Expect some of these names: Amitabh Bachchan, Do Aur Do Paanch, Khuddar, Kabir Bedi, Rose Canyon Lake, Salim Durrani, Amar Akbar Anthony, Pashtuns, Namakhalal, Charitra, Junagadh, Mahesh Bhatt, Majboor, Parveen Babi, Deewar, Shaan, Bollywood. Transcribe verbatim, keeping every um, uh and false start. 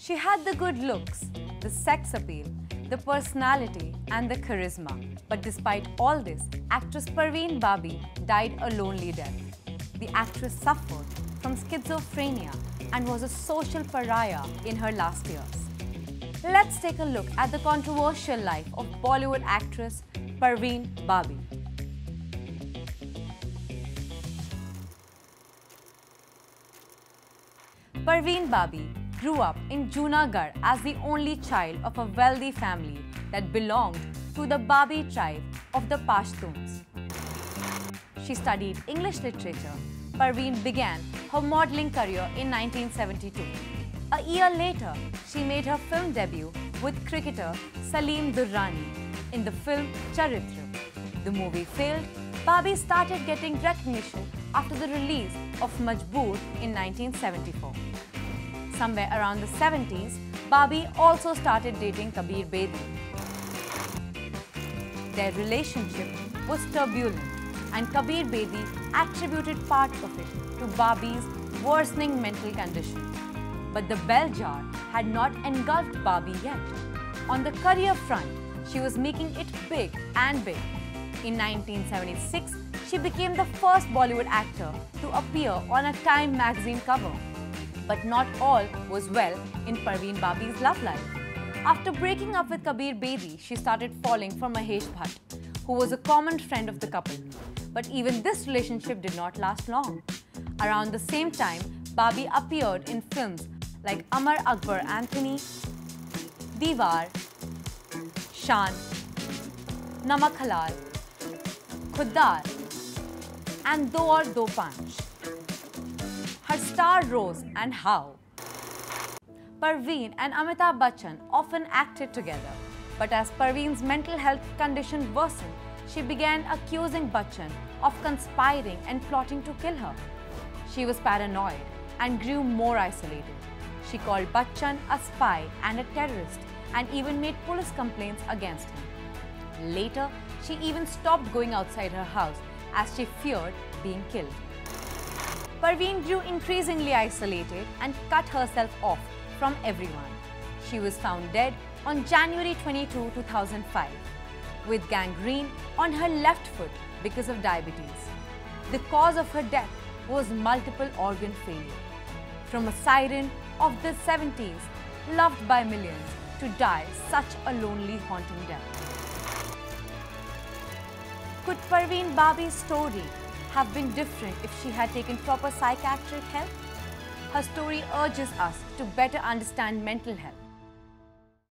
She had the good looks, the sex appeal, the personality and the charisma. But despite all this, actress Parveen Babi died a lonely death. The actress suffered from schizophrenia and was a social pariah in her last years. Let's take a look at the controversial life of Bollywood actress Parveen Babi. Parveen Babi grew up in Junagadh as the only child of a wealthy family that belonged to the Babi tribe of the Pashtuns. She studied English literature. Parveen began her modeling career in nineteen seventy-two. A year later, she made her film debut with cricketer Salim Durrani in the film Charitra. The movie failed. Babi started getting recognition after the release of Majboor in nineteen seventy-four. Somewhere around the seventies, Babi also started dating Kabir Bedi. Their relationship was turbulent, and Kabir Bedi attributed part of it to Babi's worsening mental condition. But the bell jar had not engulfed Babi yet. On the career front, she was making it big and big. In nineteen seventy-six, she became the first Bollywood actor to appear on a Time magazine cover. But not all was well in Parveen Babi's love life. After breaking up with Kabir Bedi, she started falling for Mahesh Bhatt, who was a common friend of the couple. But even this relationship did not last long. Around the same time, Babi appeared in films like Amar Akbar Anthony, Deewar, Shaan, Namakhalal, Khuddar, and Do Aur Do Paanch. Her star rose, and how? Parveen and Amitabh Bachchan often acted together. But as Parveen's mental health condition worsened, she began accusing Bachchan of conspiring and plotting to kill her. She was paranoid and grew more isolated. She called Bachchan a spy and a terrorist and even made police complaints against him. Later, she even stopped going outside her house as she feared being killed. Parveen grew increasingly isolated and cut herself off from everyone. She was found dead on January twenty-second, two thousand five, with gangrene on her left foot because of diabetes. The cause of her death was multiple organ failure. From a siren of the seventies, loved by millions, to die such a lonely, haunting death. Could Parveen Babi's story have been different if she had taken proper psychiatric help? Her story urges us to better understand mental health.